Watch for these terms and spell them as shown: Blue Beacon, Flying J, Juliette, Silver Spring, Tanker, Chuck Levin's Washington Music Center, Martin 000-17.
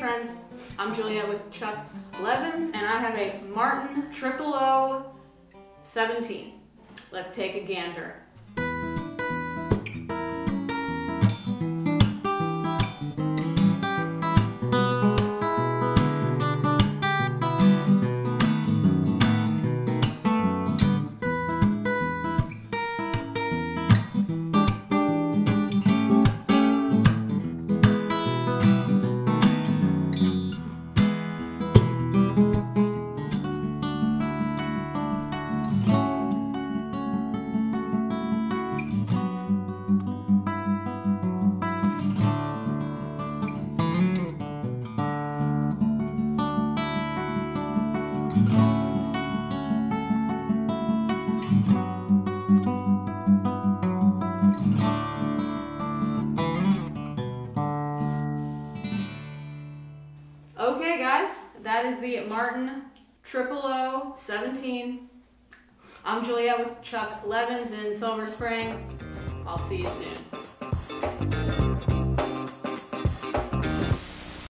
friends, I'm Juliette with Chuck Levin's, and I have a Martin 000-17. Let's take a gander. Okay guys, that is the Martin 000-17. I'm Juliette with Chuck Levin's in Silver Spring. I'll see you soon.